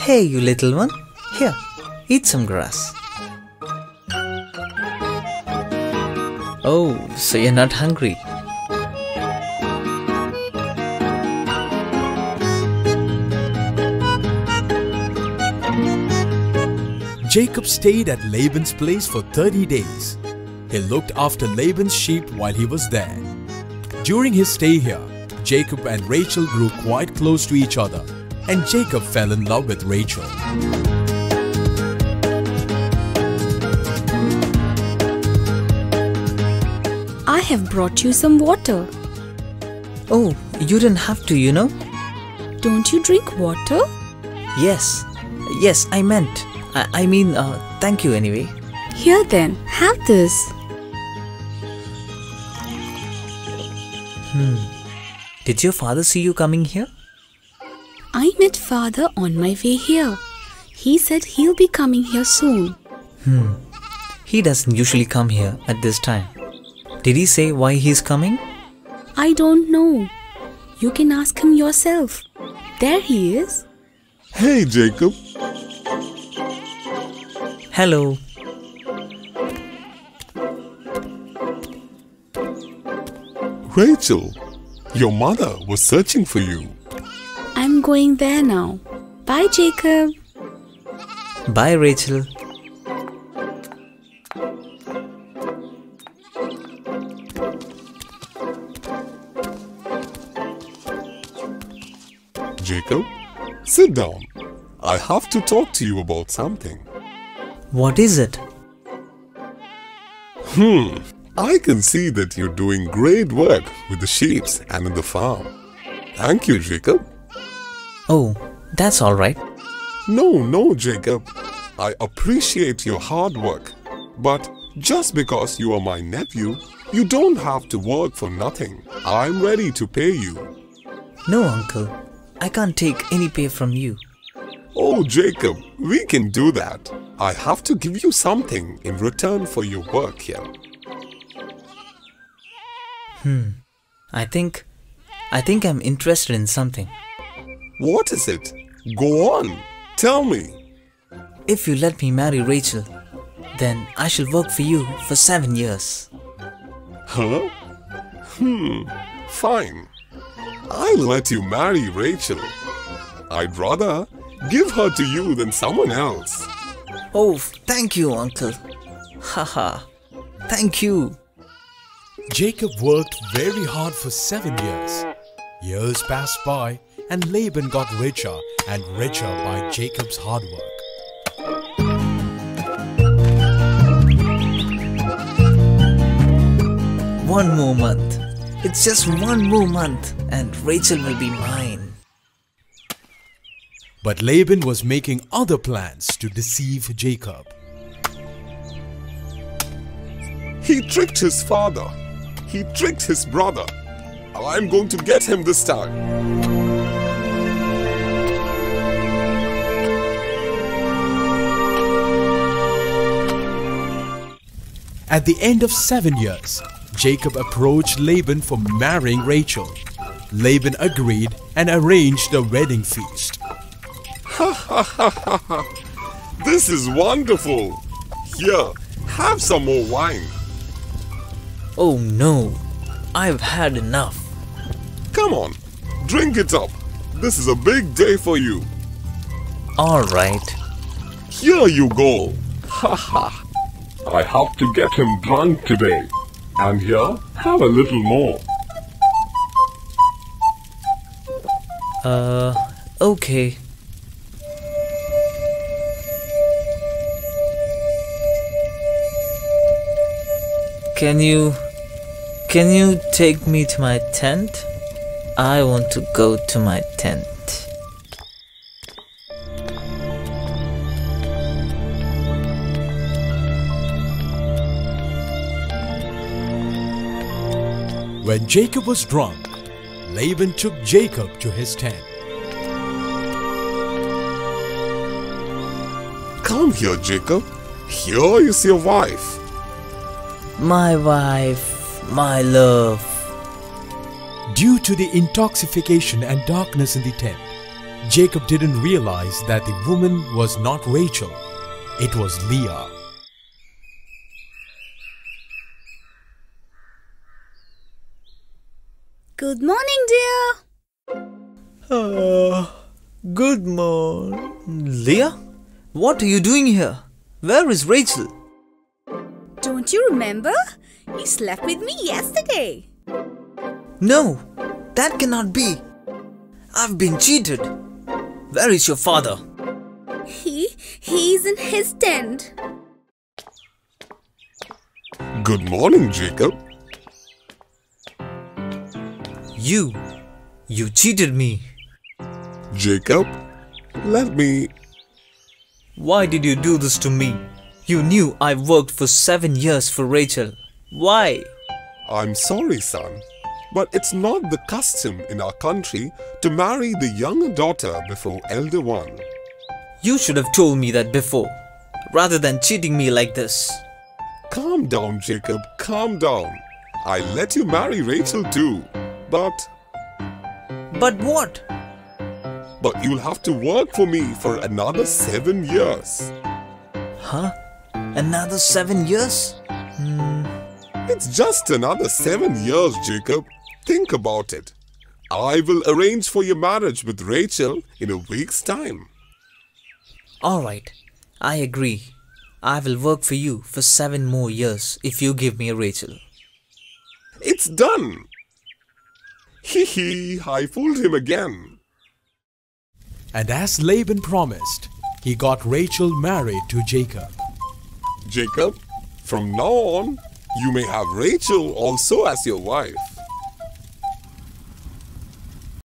Hey, you little one. Here, eat some grass. Oh, so you're not hungry. Jacob stayed at Laban's place for 30 days. He looked after Laban's sheep while he was there. During his stay here, Jacob and Rachel grew quite close to each other, and Jacob fell in love with Rachel. I have brought you some water. Oh, you didn't have to, you know. Don't you drink water? Yes, I meant. I mean, thank you anyway. Here then, have this. Did your father see you coming here? I met father on my way here. He said he'll be coming here soon. He doesn't usually come here at this time. Did he say why he's coming? I don't know. You can ask him yourself. There he is. Hey, Jacob. Hello. Rachel, your mother was searching for you. I'm going there now. Bye, Jacob. Bye, Rachel. Jacob, sit down. I have to talk to you about something. What is it? I can see that you're doing great work with the sheep and in the farm. Thank you, Jacob. Oh, that's all right. No, Jacob. I appreciate your hard work. But just because you are my nephew, you don't have to work for nothing. I'm ready to pay you. No, Uncle. I can't take any pay from you. Oh, Jacob, we can do that. I have to give you something in return for your work here. I think I'm interested in something. What is it? Go on. Tell me. If you let me marry Rachel, then I shall work for you for 7 years. Huh? Fine. I'll let you marry Rachel. I'd rather give her to you than someone else. Oh, thank you, Uncle. Haha. Thank you. Jacob worked very hard for 7 years. Years passed by, and Laban got richer and richer by Jacob's hard work. One more month. It's just one more month, and Rachel will be mine. But Laban was making other plans to deceive Jacob. He tricked his father. He tricked his brother. I'm going to get him this time. At the end of 7 years, Jacob approached Laban for marrying Rachel. Laban agreed and arranged a wedding feast. This is wonderful. Here, have some more wine. Oh no, I've had enough. Come on, drink it up. This is a big day for you. All right. Here you go. I have to get him drunk today. And here, have a little more. Okay. Can you take me to my tent? I want to go to my tent. When Jacob was drunk, Laban took Jacob to his tent. Come here, Jacob. Here is your wife. My wife, my love. Due to the intoxication and darkness in the tent, Jacob didn't realize that the woman was not Rachel, it was Leah. Good morning, dear. Good morning. Leah, what are you doing here? Where is Rachel? Don't you remember? You slept with me yesterday. No, that cannot be. I've been cheated. Where is your father? He's in his tent. Good morning, Jacob. You cheated me. Jacob, let me... Why did you do this to me? You knew I worked for 7 years for Rachel. Why? I'm sorry, son, but it's not the custom in our country to marry the younger daughter before elder one. You should have told me that before, rather than cheating me like this. Calm down, Jacob, calm down. I let you marry Rachel too, but... But what? But you'll have to work for me for another 7 years. Huh? Another 7 years? It's just another 7 years, Jacob. Think about it. I will arrange for your marriage with Rachel in a week's time. Alright, I agree. I will work for you for 7 more years if you give me Rachel. It's done! Hee-hee, I fooled him again. And as Laban promised, he got Rachel married to Jacob. Jacob, from now on, you may have Rachel also as your wife.